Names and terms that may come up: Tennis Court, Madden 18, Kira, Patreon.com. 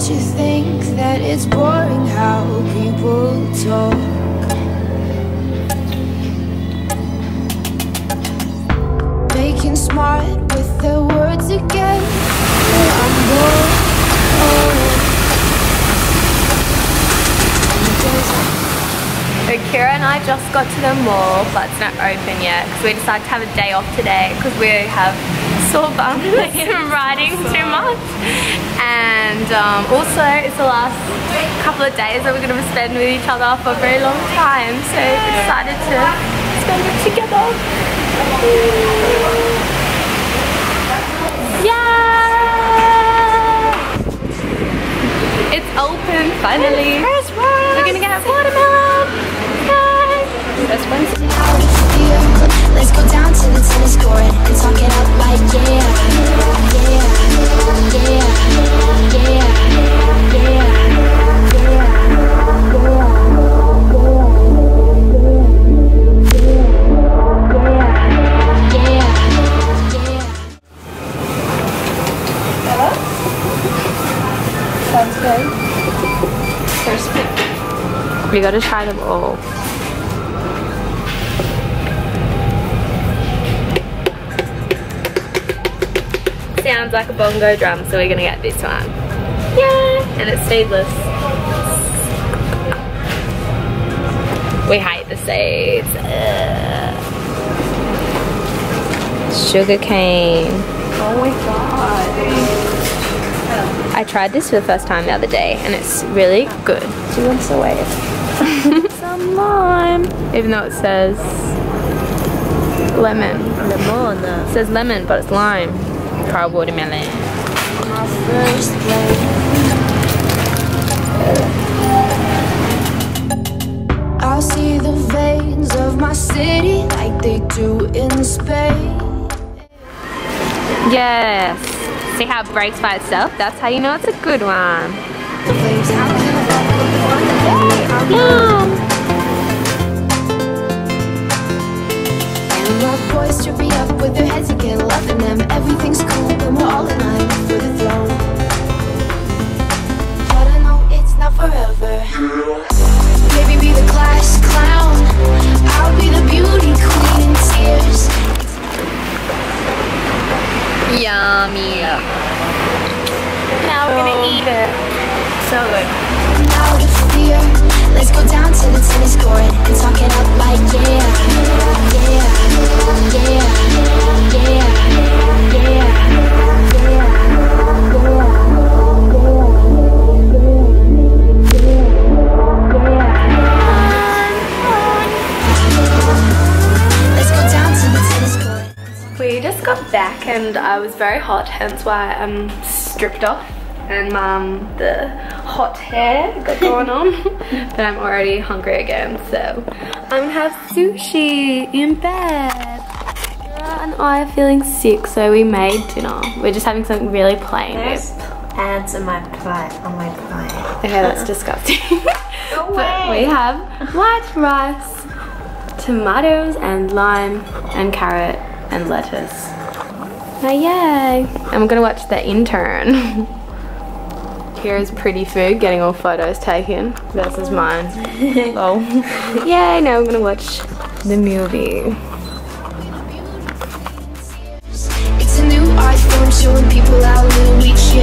Don't you think that it's boring how people talk? Making smart with their words again. Where I'm going, So Kira and I just got to the mall, but it's not open yet because we decided to have a day off today because we have sore bums and riding too much. And also it's the last couple of days that we're going to be spending with each other for a very long time, so we decided to spend it together. Yeah! It's open finally. We're going to get watermelon. First one's let's go down to the tennis court and talk it out like yeah. Sounds good. First pick. We gotta try them all. Sounds like a bongo drum, so we're gonna get this one. Yeah, and it's seedless. We hate the seeds. Sugar cane. Oh my god. I tried this for the first time the other day, and it's really good. She wants to wave. Some lime, even though it says lemon. It says lemon, but it's lime. Try watermelon. My first I see the veins of my city like they do in Spain. Yes. See how it breaks by itself? That's how you know it's a good one. And my boys should be up with their heads again, loving them. Everything's cool and we're all in line for the throne. But I know it's not forever. Maybe be the class clown, I'll be the beauty queen in tears. Yummy. Now we're gonna eat it. So good. Now the fear, let's go down to the tennis court and talk it up like back, and I was very hot, hence why I'm stripped off and the hot hair got going on. But I'm already hungry again, so I'm gonna have sushi in bed. Kira and I are feeling sick, so we made dinner. We're just having something really plain. There's ants in my plate, on my plate. Okay, that's disgusting. No way. But we have white rice, tomatoes and lime and carrot and lettuce. Oh yay! And we're gonna watch The Intern. Kira's pretty food, getting all photos taken. Versus mine. Lol. Yay! Now we're gonna watch the movie. It's a new art form showing people out in the week.